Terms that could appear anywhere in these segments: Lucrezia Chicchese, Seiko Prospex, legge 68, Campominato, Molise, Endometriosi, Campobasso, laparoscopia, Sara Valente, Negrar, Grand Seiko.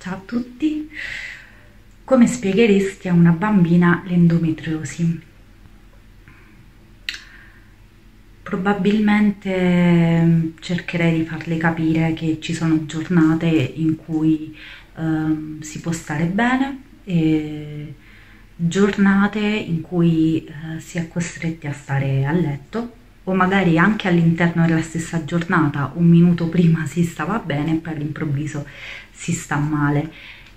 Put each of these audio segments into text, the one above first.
Ciao a tutti, come spiegheresti a una bambina l'endometriosi? Probabilmente cercherei di farle capire che ci sono giornate in cui si può stare bene e giornate in cui si è costretti a stare a letto, o magari anche all'interno della stessa giornata, un minuto prima si stava bene e poi all'improvviso si sta male,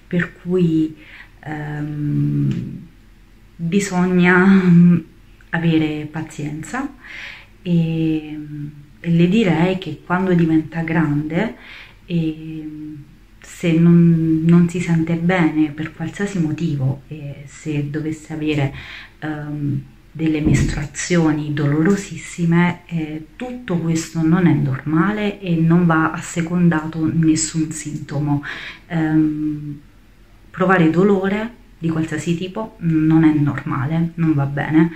per cui bisogna avere pazienza e le direi che quando diventa grande e se non si sente bene per qualsiasi motivo e se dovesse avere delle mestruazioni dolorosissime, tutto questo non è normale e non va assecondato nessun sintomo. Provare dolore di qualsiasi tipo non è normale, non va bene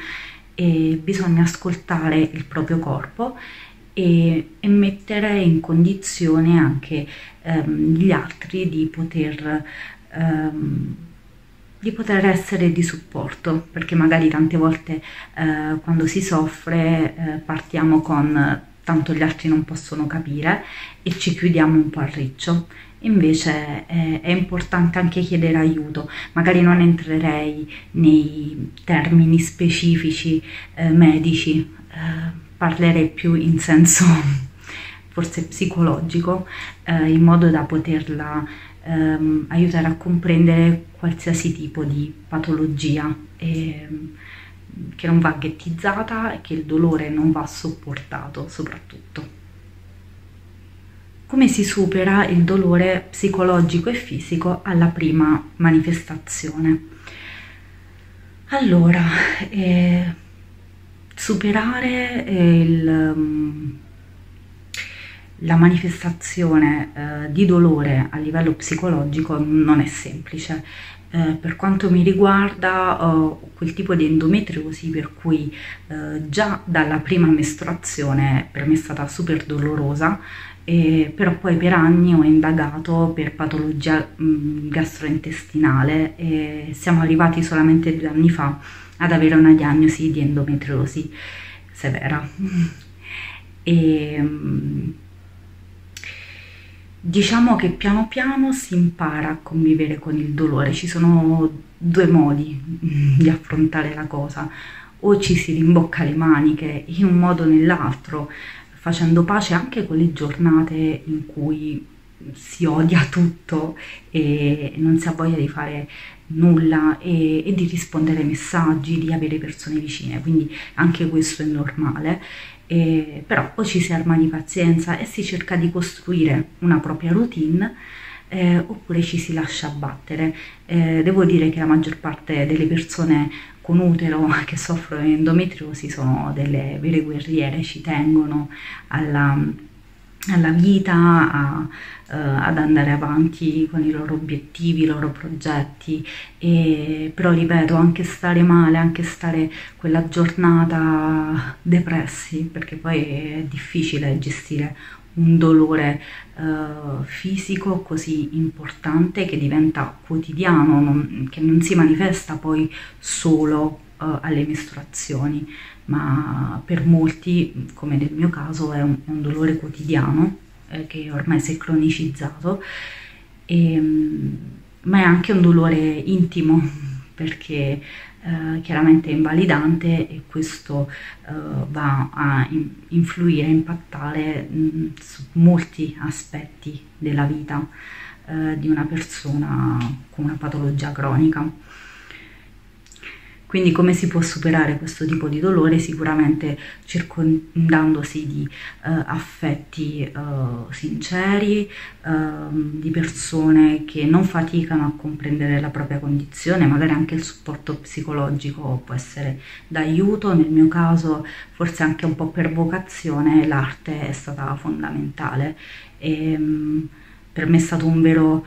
e bisogna ascoltare il proprio corpo e mettere in condizione anche gli altri di poter essere di supporto, perché magari tante volte quando si soffre partiamo con tanto gli altri non possono capire e ci chiudiamo un po' al riccio. Invece è importante anche chiedere aiuto, magari non entrerei nei termini specifici medici, parlerei più in senso forse psicologico, in modo da poterla aiutare a comprendere qualsiasi tipo di patologia, che non va ghettizzata e che il dolore non va sopportato soprattutto. Come si supera il dolore psicologico e fisico alla prima manifestazione? Allora, superare la manifestazione di dolore a livello psicologico non è semplice. Per quanto mi riguarda ho quel tipo di endometriosi per cui già dalla prima mestruazione per me è stata super dolorosa, però poi per anni ho indagato per patologia gastrointestinale e siamo arrivati solamente 2 anni fa ad avere una diagnosi di endometriosi severa. Diciamo che piano piano si impara a convivere con il dolore. Ci sono 2 modi di affrontare la cosa: o ci si rimbocca le maniche in un modo o nell'altro, facendo pace anche con le giornate in cui si odia tutto e non si ha voglia di fare nulla e di rispondere ai messaggi, di avere persone vicine, quindi anche questo è normale. Però o ci si arma di pazienza e si cerca di costruire una propria routine, oppure ci si lascia abbattere. Devo dire che la maggior parte delle persone con utero che soffrono di endometriosi sono delle vere guerriere, ci tengono alla vita, ad andare avanti con i loro obiettivi, i loro progetti, però ripeto, anche stare male, anche stare quella giornata depressi, perché poi è difficile gestire un dolore fisico così importante che diventa quotidiano, che non si manifesta poi solo alle mestruazioni, ma per molti, come nel mio caso, è un dolore quotidiano che ormai si è cronicizzato, ma è anche un dolore intimo, perché chiaramente è invalidante e questo va a influire, a impattare su molti aspetti della vita di una persona con una patologia cronica. Quindi come si può superare questo tipo di dolore? Sicuramente circondandosi di affetti sinceri, di persone che non faticano a comprendere la propria condizione, magari anche il supporto psicologico può essere d'aiuto. Nel mio caso, forse anche un po' per vocazione, l'arte è stata fondamentale. Per me è stato un vero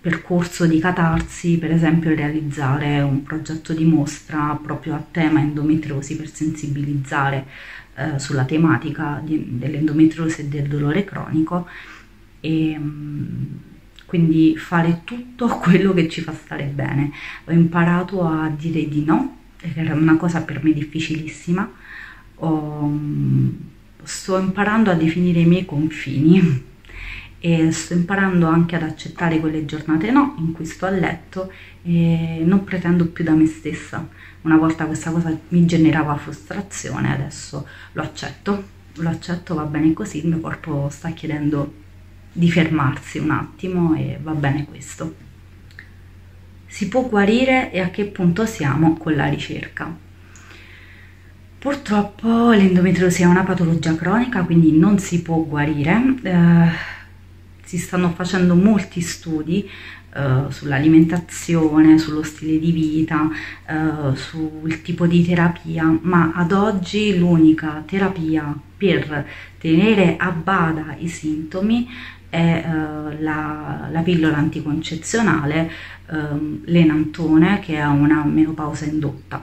percorso di catarsi, per esempio realizzare un progetto di mostra proprio a tema endometriosi per sensibilizzare sulla tematica dell'endometriosi e del dolore cronico, quindi fare tutto quello che ci fa stare bene. Ho imparato a dire di no, che era una cosa per me difficilissima. Sto imparando a definire i miei confini e sto imparando anche ad accettare quelle giornate no in cui sto a letto e non pretendo più da me stessa. Una volta questa cosa mi generava frustrazione, adesso lo accetto, va bene così, il mio corpo sta chiedendo di fermarsi un attimo e va bene questo. Si può guarire e a che punto siamo con la ricerca? Purtroppo l'endometriosi è una patologia cronica, quindi non si può guarire. Si stanno facendo molti studi sull'alimentazione, sullo stile di vita, sul tipo di terapia, ma ad oggi l'unica terapia per tenere a bada i sintomi è la pillola anticoncezionale, l'enantone, che è una menopausa indotta,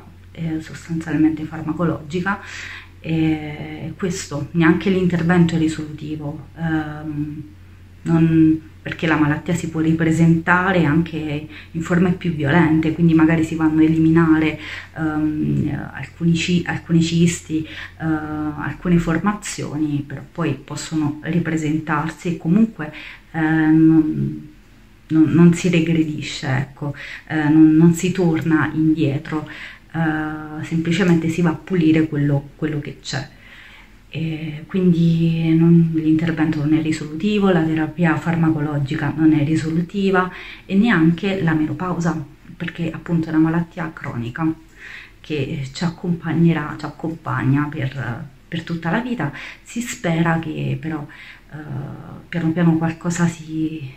sostanzialmente farmacologica, e questo neanche l'intervento è risolutivo, perché la malattia si può ripresentare anche in forme più violente, quindi magari si vanno a eliminare alcuni cisti, alcune formazioni, però poi possono ripresentarsi e comunque non si regredisce, ecco, non si torna indietro. Semplicemente si va a pulire quello che c'è, quindi l'intervento non è risolutivo, la terapia farmacologica non è risolutiva e neanche la menopausa, perché appunto è una malattia cronica che ci accompagna per tutta la vita. Si spera che però piano piano qualcosa si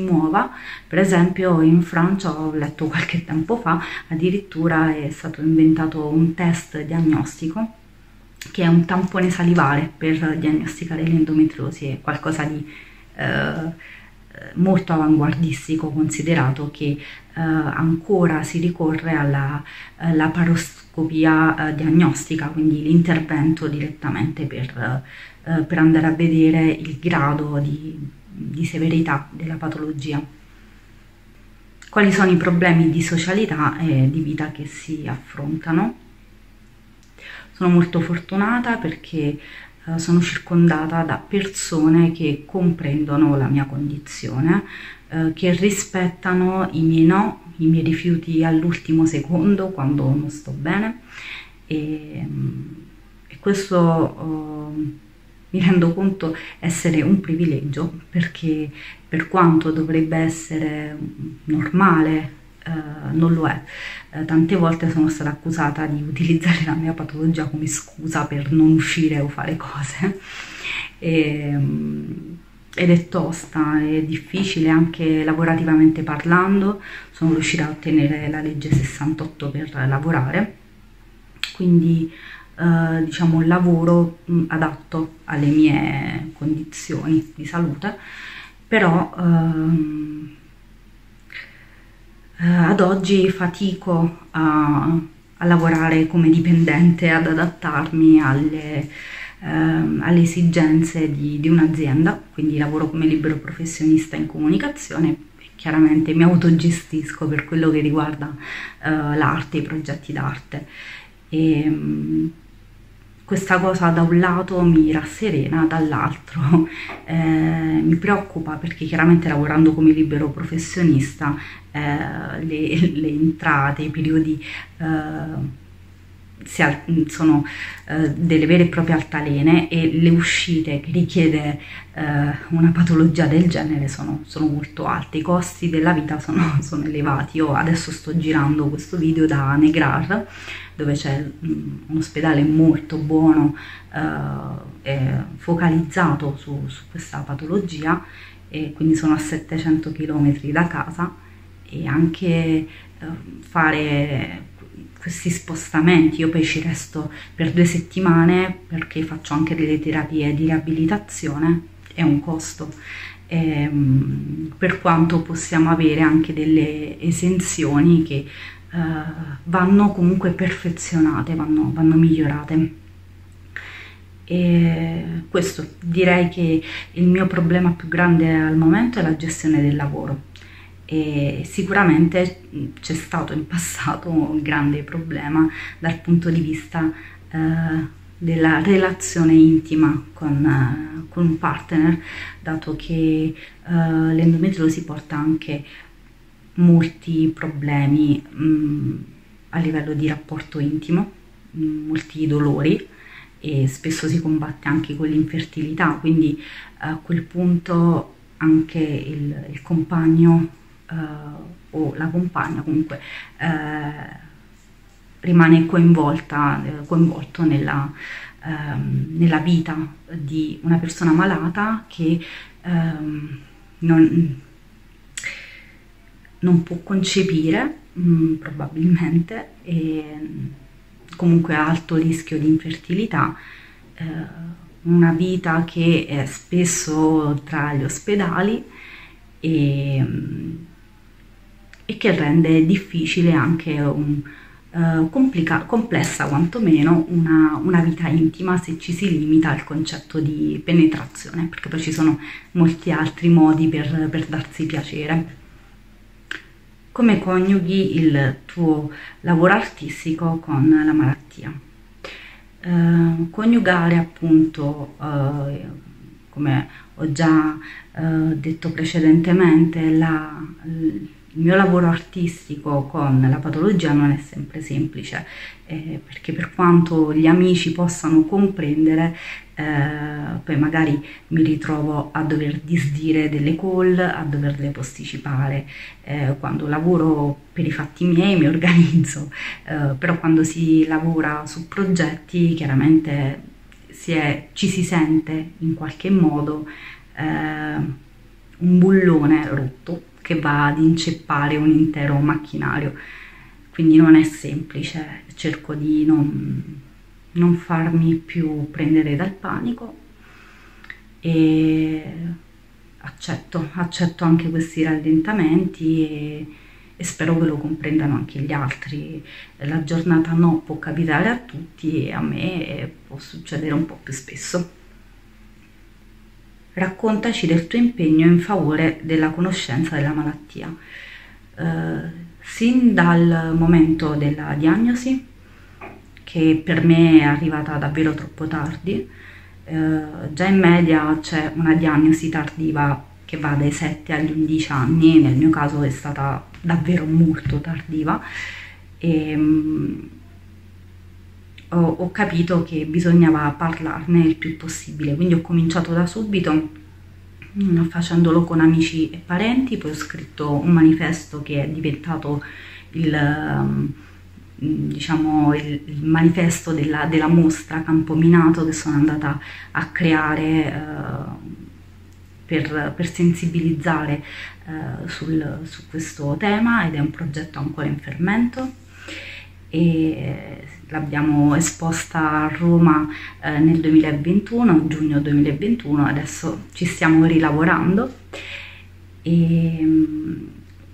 muova. Per esempio in Francia, ho letto qualche tempo fa, addirittura è stato inventato un test diagnostico che è un tampone salivare per diagnosticare l'endometriosi. È qualcosa di molto avanguardistico, considerato che ancora si ricorre alla laparoscopia diagnostica, quindi l'intervento direttamente per andare a vedere il grado di severità della patologia. Quali sono i problemi di socialità e di vita che si affrontano? Sono molto fortunata perché sono circondata da persone che comprendono la mia condizione, che rispettano i miei no, i miei rifiuti all'ultimo secondo quando non sto bene, e questo mi rendo conto essere un privilegio, perché per quanto dovrebbe essere normale, non lo è. Tante volte sono stata accusata di utilizzare la mia patologia come scusa per non uscire o fare cose, ed è tosta, è difficile anche lavorativamente parlando. Sono riuscita a ottenere la legge 68 per lavorare, quindi diciamo un lavoro adatto alle mie condizioni di salute, però ad oggi fatico a lavorare come dipendente, ad adattarmi alle esigenze di un'azienda, quindi lavoro come libero professionista in comunicazione. Chiaramente mi autogestisco per quello che riguarda l'arte, i progetti d'arte, e questa cosa da un lato mi rasserena, dall'altro mi preoccupa, perché chiaramente lavorando come libero professionista le entrate, i periodi sono delle vere e proprie altalene, e le uscite che richiede una patologia del genere sono molto alte. I costi della vita sono elevati. Io adesso sto girando questo video da Negrar, dove c'è un ospedale molto buono, focalizzato su questa patologia, e quindi sono a 700 km da casa, e anche fare questi spostamenti. Io poi ci resto per 2 settimane perché faccio anche delle terapie di riabilitazione, è un costo, per quanto possiamo avere anche delle esenzioni che vanno comunque perfezionate, vanno migliorate. E questo, direi che il mio problema più grande al momento è la gestione del lavoro, e sicuramente c'è stato in passato un grande problema dal punto di vista della relazione intima con un partner, dato che l'endometriosi porta anche molti problemi a livello di rapporto intimo, molti dolori, e spesso si combatte anche con l'infertilità, quindi a quel punto anche il compagno o la compagna comunque rimane coinvolto nella vita di una persona malata che non può concepire probabilmente, e comunque alto rischio di infertilità, una vita che è spesso tra gli ospedali e che rende difficile anche complessa quantomeno una vita intima, se ci si limita al concetto di penetrazione, perché poi ci sono molti altri modi per darsi piacere. Come coniughi il tuo lavoro artistico con la malattia? Coniugare appunto, come ho già detto precedentemente, il mio lavoro artistico con la patologia non è sempre semplice, perché per quanto gli amici possano comprendere, poi magari mi ritrovo a dover disdire delle call, a doverle posticipare. Quando lavoro per i fatti miei mi organizzo, però quando si lavora su progetti chiaramente ci si sente in qualche modo un bullone rotto che va ad inceppare un intero macchinario, quindi non è semplice. Cerco di non farmi più prendere dal panico e accetto anche questi rallentamenti e spero che lo comprendano anche gli altri. La giornata no può capitare a tutti e a me può succedere un po' più spesso. Raccontaci del tuo impegno in favore della conoscenza della malattia. Sin dal momento della diagnosi, che per me è arrivata davvero troppo tardi, già in media c'è una diagnosi tardiva che va dai 7 agli 11 anni, nel mio caso è stata davvero molto tardiva, e ho capito che bisognava parlarne il più possibile, quindi ho cominciato da subito facendolo con amici e parenti, poi ho scritto un manifesto che è diventato il manifesto della mostra Campominato, che sono andata a creare per sensibilizzare su questo tema, ed è un progetto ancora in fermento. E l'abbiamo esposta a Roma nel 2021, giugno 2021, adesso ci stiamo rilavorando,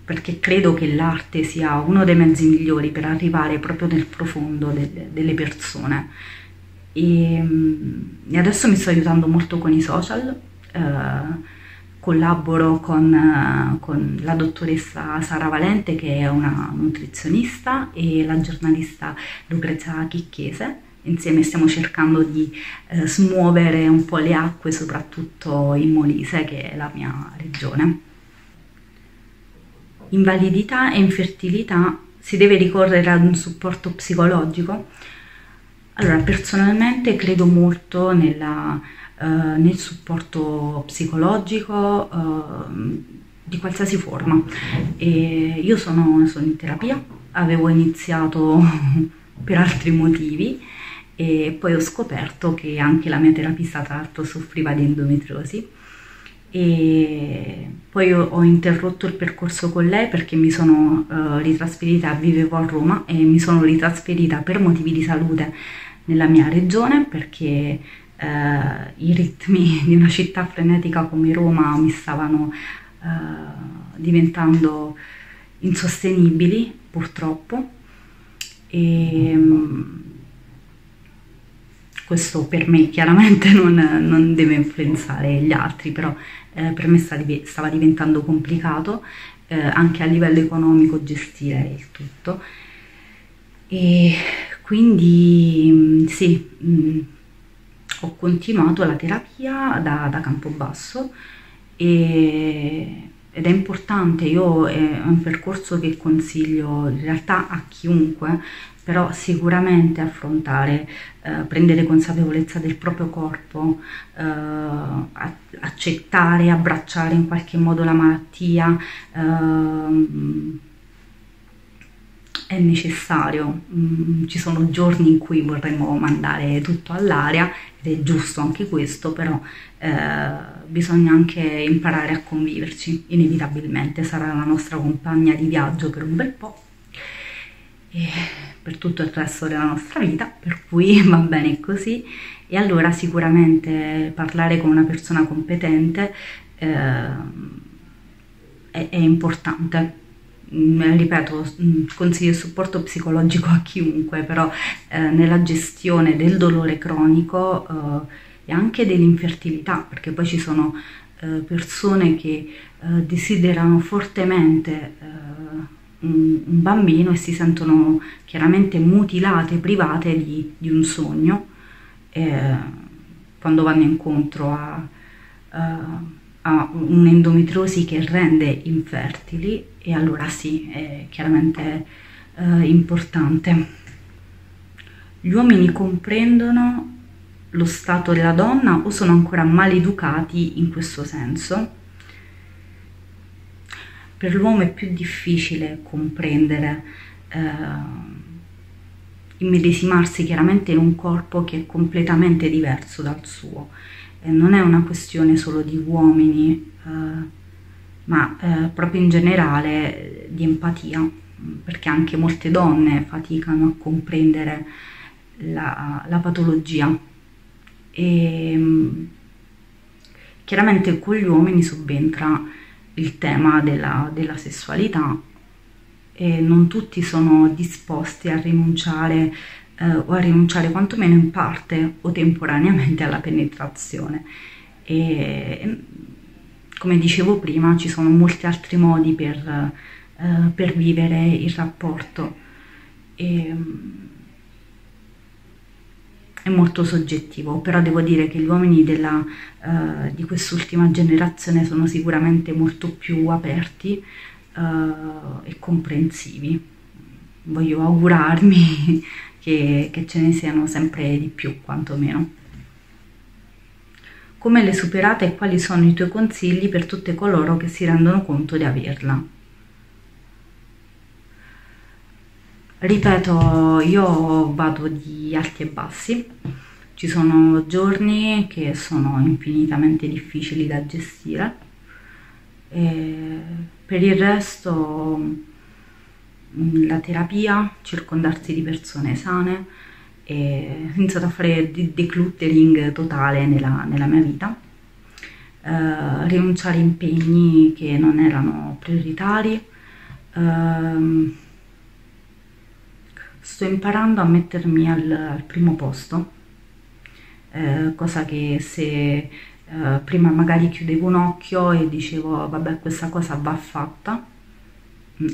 perché credo che l'arte sia uno dei mezzi migliori per arrivare proprio nel profondo delle persone. E adesso mi sto aiutando molto con i social, collaboro con la dottoressa Sara Valente, che è una nutrizionista, e la giornalista Lucrezia Chicchese. Insieme stiamo cercando di smuovere un po' le acque, soprattutto in Molise, che è la mia regione. Invalidità e infertilità, si deve ricorrere ad un supporto psicologico? Allora, personalmente credo molto nel supporto psicologico di qualsiasi forma. E io sono in terapia, avevo iniziato per altri motivi e poi ho scoperto che anche la mia terapista, tra l'altro, soffriva di endometriosi, e poi ho interrotto il percorso con lei perché mi sono ritrasferita, vivevo a Roma e mi sono ritrasferita per motivi di salute nella mia regione, perché i ritmi di una città frenetica come Roma mi stavano diventando insostenibili, purtroppo, e Questo per me chiaramente non deve influenzare gli altri, però per me stava diventando complicato anche a livello economico gestire il tutto. E quindi sì, ho continuato la terapia da Campobasso ed è importante. Io è un percorso che consiglio in realtà a chiunque, però sicuramente affrontare, prendere consapevolezza del proprio corpo, accettare, abbracciare in qualche modo la malattia è necessario. Ci sono giorni in cui vorremmo mandare tutto all'aria ed è giusto anche questo, però bisogna anche imparare a conviverci, inevitabilmente. Sarà la nostra compagna di viaggio per un bel po' e per tutto il resto della nostra vita, per cui va bene così. E allora sicuramente parlare con una persona competente è importante. Ripeto, consiglio e supporto psicologico a chiunque, però nella gestione del dolore cronico e anche dell'infertilità, perché poi ci sono persone che desiderano fortemente un bambino e si sentono chiaramente mutilate, private di un sogno quando vanno incontro a un'endometriosi che rende infertili. E allora sì, è chiaramente importante. Gli uomini comprendono lo stato della donna o sono ancora maleducati in questo senso? Per l'uomo è più difficile comprendere, immedesimarsi chiaramente in un corpo che è completamente diverso dal suo. Non è una questione solo di uomini, ma proprio in generale di empatia, perché anche molte donne faticano a comprendere la patologia. E chiaramente con gli uomini subentra il tema della sessualità e non tutti sono disposti a rinunciare quantomeno in parte o temporaneamente alla penetrazione. E come dicevo prima, ci sono molti altri modi per vivere il rapporto. È molto soggettivo, però devo dire che gli uomini di quest'ultima generazione sono sicuramente molto più aperti e comprensivi. Voglio augurarmi che ce ne siano sempre di più, quantomeno. Come l'hai superata e quali sono i tuoi consigli per tutti coloro che si rendono conto di averla? Ripeto, io vado di alti e bassi. Ci sono giorni che sono infinitamente difficili da gestire. E per il resto, la terapia, circondarsi di persone sane, e ho iniziato a fare decluttering totale nella mia vita, rinunciare a impegni che non erano prioritari. Sto imparando a mettermi al primo posto, cosa che se prima magari chiudevo un occhio e dicevo vabbè, questa cosa va fatta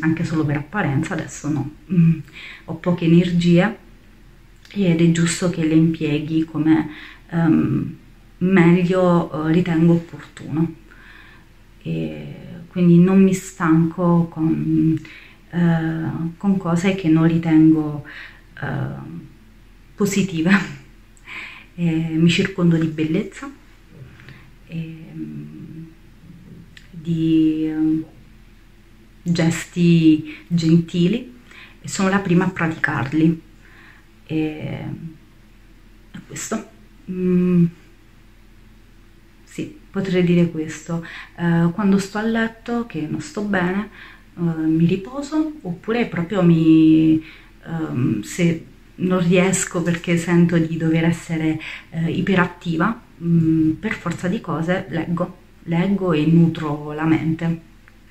anche solo per apparenza, adesso no. Ho poche energie ed è giusto che le impieghi come meglio ritengo opportuno. E quindi non mi stanco con cose che non ritengo positive. Mi circondo di bellezza, di gesti gentili, e sono la prima a praticarli. E questo, sì, potrei dire questo. Quando sto a letto che non sto bene, mi riposo, oppure proprio se non riesco perché sento di dover essere iperattiva, per forza di cose leggo e nutro la mente.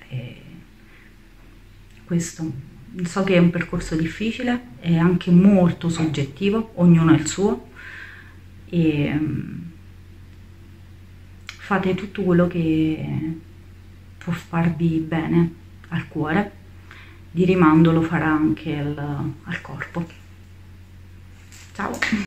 E questo. So che è un percorso difficile, è anche molto soggettivo, ognuno ha il suo, e fate tutto quello che può farvi bene al cuore, di rimando lo farà anche al corpo. Ciao!